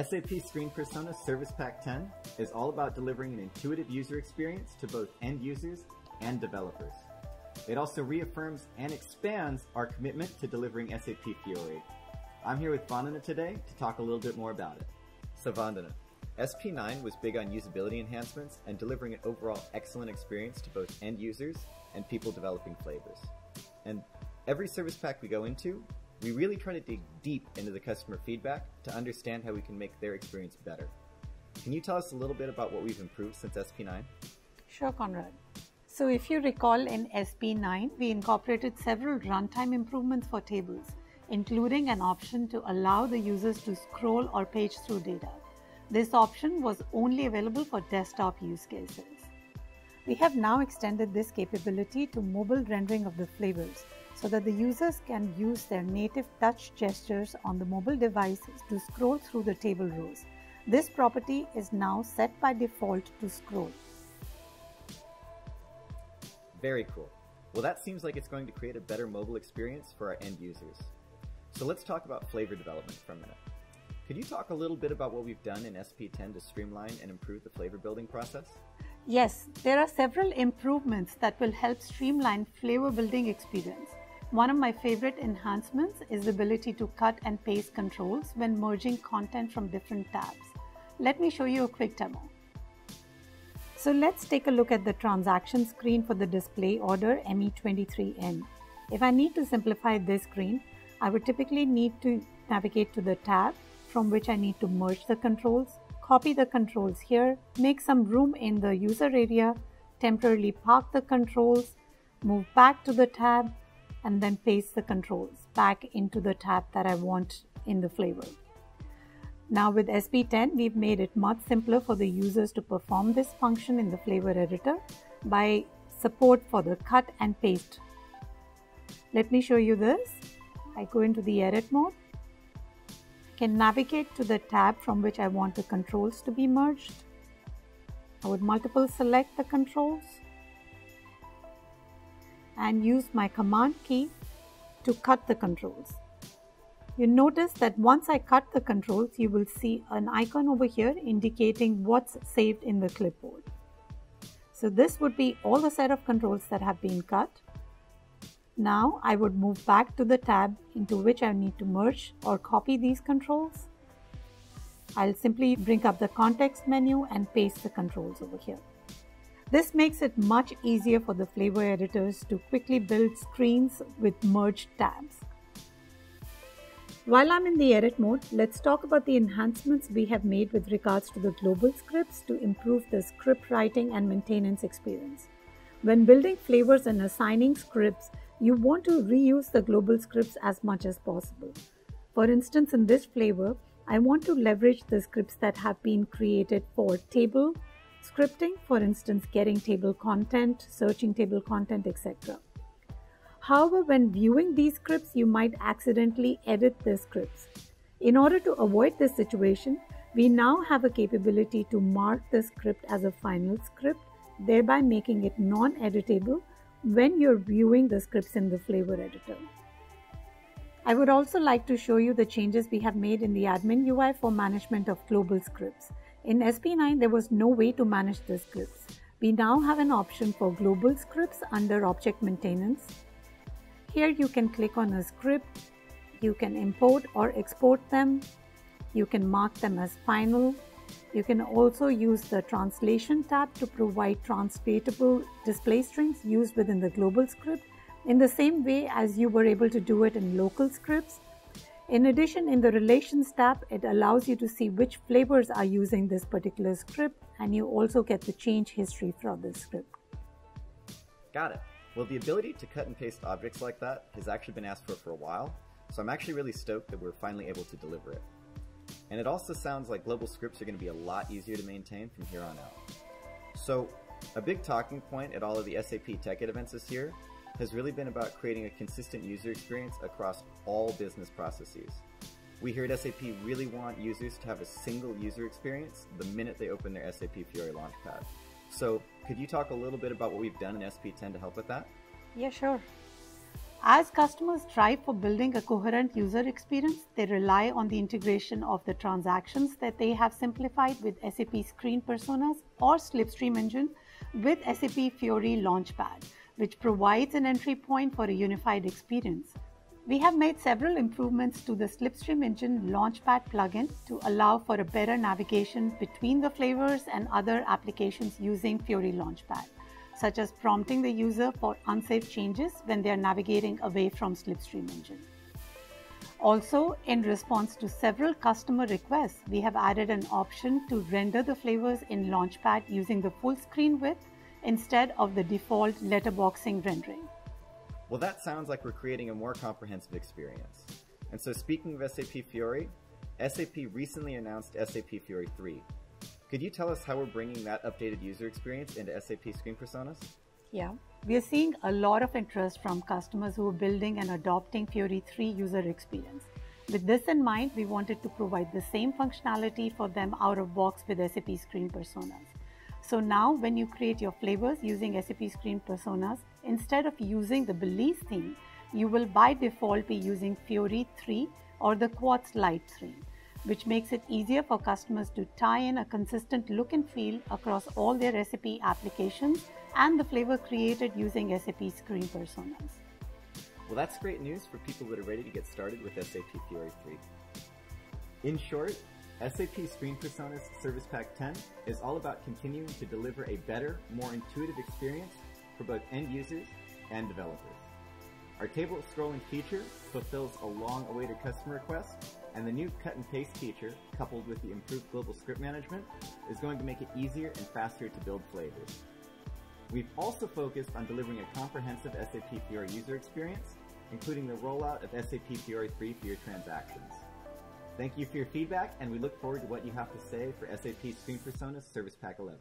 SAP Screen Personas Service Pack 10 is all about delivering an intuitive user experience to both end users and developers. It also reaffirms and expands our commitment to delivering SAP Fiori. I'm here with Vandana today to talk a little bit more about it. So Vandana, SP9 was big on usability enhancements and delivering an overall excellent experience to both end users and people developing flavors. And every service pack we go into, we really try to dig deep into the customer feedback to understand how we can make their experience better. Can you tell us a little bit about what we've improved since SP9? Sure, Conrad. So if you recall, in SP9, we incorporated several runtime improvements for tables, including an option to allow the users to scroll or page through data. This option was only available for desktop use cases. We have now extended this capability to mobile rendering of the flavors, so that the users can use their native touch gestures on the mobile devices to scroll through the table rows. This property is now set by default to scroll. Very cool. Well, that seems like it's going to create a better mobile experience for our end users. So let's talk about flavor development for a minute. Could you talk a little bit about what we've done in SP10 to streamline and improve the flavor building process? Yes, there are several improvements that will help streamline flavor building experience. One of my favorite enhancements is the ability to cut and paste controls when merging content from different tabs. Let me show you a quick demo. So let's take a look at the transaction screen for the display order ME23N. If I need to simplify this screen, I would typically need to navigate to the tab from which I need to merge the controls, copy the controls here, make some room in the user area, temporarily park the controls, move back to the tab, and then paste the controls back into the tab that I want in the flavor. Now with SP10, we've made it much simpler for the users to perform this function in the flavor editor by support for the cut and paste. Let me show you this. I go into the edit mode. I can navigate to the tab from which I want the controls to be merged. I would multiple select the controls and use my command key to cut the controls. You notice that once I cut the controls, you will see an icon over here indicating what's saved in the clipboard. So this would be all the set of controls that have been cut. Now I would move back to the tab into which I need to merge or copy these controls. I'll simply bring up the context menu and paste the controls over here. This makes it much easier for the flavor editors to quickly build screens with merged tabs. While I'm in the edit mode, let's talk about the enhancements we have made with regards to the global scripts to improve the script writing and maintenance experience. When building flavors and assigning scripts, you want to reuse the global scripts as much as possible. For instance, in this flavor, I want to leverage the scripts that have been created for table scripting, for instance, getting table content, searching table content, etc. However, when viewing these scripts, you might accidentally edit the scripts. In order to avoid this situation, we now have a capability to mark the script as a final script, thereby making it non-editable when you're viewing the scripts in the flavor editor. I would also like to show you the changes we have made in the admin UI for management of global scripts. In SP9, there was no way to manage the scripts. We now have an option for global scripts under object maintenance. Here you can click on a script, you can import or export them, you can mark them as final. You can also use the translation tab to provide translatable display strings used within the global script in the same way as you were able to do it in local scripts. In addition, in the relations tab, it allows you to see which flavors are using this particular script, and you also get the change history from the script. Got it. Well, the ability to cut and paste objects like that has actually been asked for a while, so I'm actually really stoked that we're finally able to deliver it. And it also sounds like global scripts are going to be a lot easier to maintain from here on out. So a big talking point at all of the SAP TechEd events this year has really been about creating a consistent user experience across all business processes. We here at SAP really want users to have a single user experience the minute they open their SAP Fiori Launchpad. So could you talk a little bit about what we've done in SP10 to help with that? Yeah, sure. As customers strive for building a coherent user experience, they rely on the integration of the transactions that they have simplified with SAP Screen Personas or Slipstream Engine with SAP Fiori Launchpad, which provides an entry point for a unified experience. We have made several improvements to the Slipstream Engine Launchpad plugin to allow for a better navigation between the flavors and other applications using Fiori Launchpad, such as prompting the user for unsafe changes when they are navigating away from Slipstream Engine. Also, in response to several customer requests, we have added an option to render the flavors in Launchpad using the full screen width instead of the default letterboxing rendering. Well, that sounds like we're creating a more comprehensive experience. And so, speaking of SAP Fiori, SAP recently announced SAP Fiori 3. Could you tell us how we're bringing that updated user experience into SAP Screen Personas? Yeah, we are seeing a lot of interest from customers who are building and adopting Fiori 3 user experience. With this in mind, we wanted to provide the same functionality for them out of box with SAP Screen Personas. So now, when you create your flavors using SAP Screen Personas, instead of using the Belize theme, you will by default be using Fiori 3 or the Quartz Light 3. Which makes it easier for customers to tie in a consistent look and feel across all their SAP applications and the flavor created using SAP Screen Personas. Well, that's great news for people that are ready to get started with SAP Fiori 3. In short, SAP Screen Personas Service Pack 10 is all about continuing to deliver a better, more intuitive experience for both end users and developers. Our table scrolling feature fulfills a long-awaited customer request, and the new cut-and-paste feature, coupled with the improved global script management, is going to make it easier and faster to build flavors. We've also focused on delivering a comprehensive SAP Fiori user experience, including the rollout of SAP Fiori 3 for your transactions. Thank you for your feedback, and we look forward to what you have to say for SAP Screen Personas Service Pack 11.